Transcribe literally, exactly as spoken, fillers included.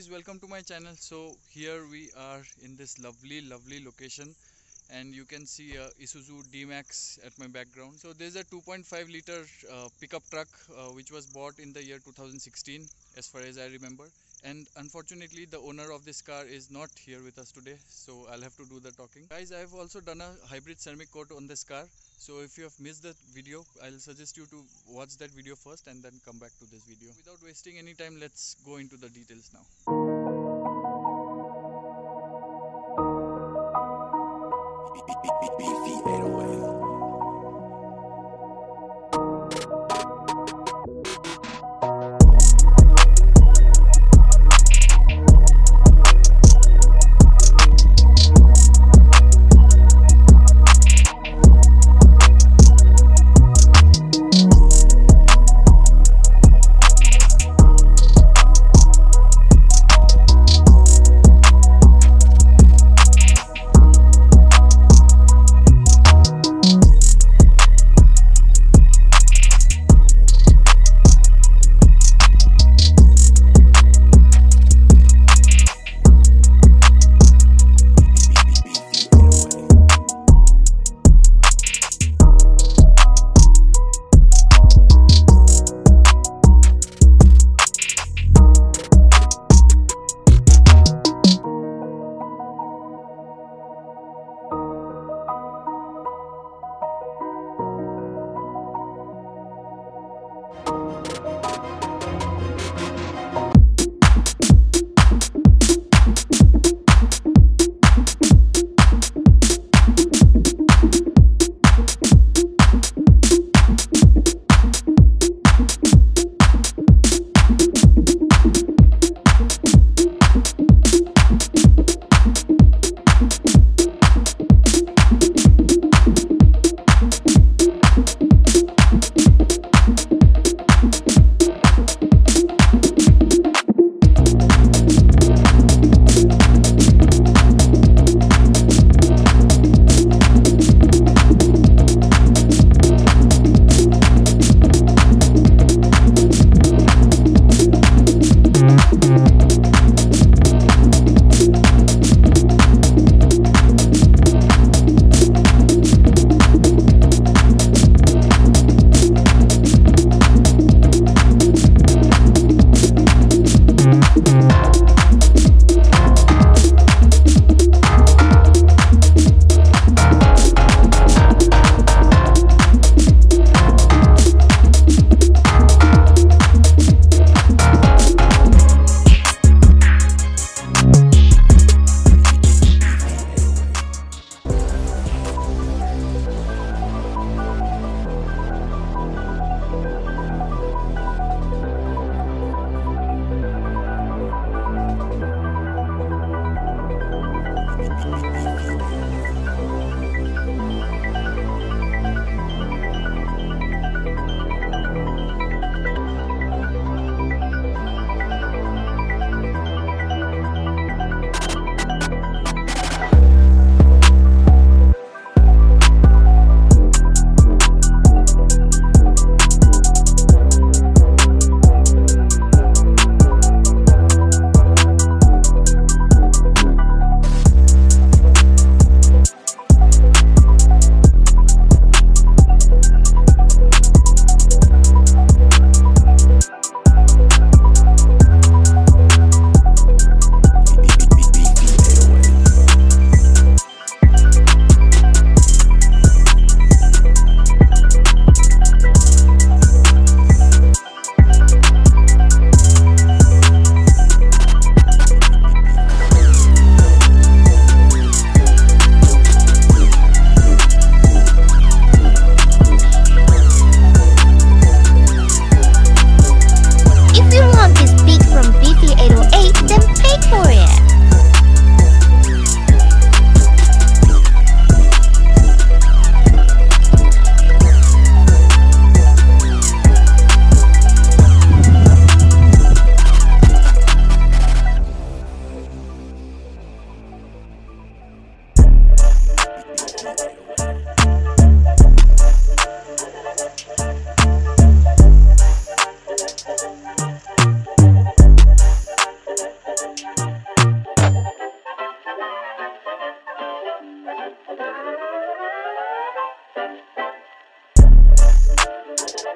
guys, welcome to my channel. So here we are in this lovely lovely location, and you can see uh, Isuzu D-MAX at my background. So there's a two point five liter uh, pickup truck uh, which was bought in the year two thousand sixteen, as far as I remember, and unfortunately the owner of this car is not here with us today, so I'll have to do the talking. Guys, I've also done a hybrid ceramic coat on this car, so if you have missed that video, I'll suggest you to watch that video first and then come back to this video. Without wasting any time, let's go into the details now.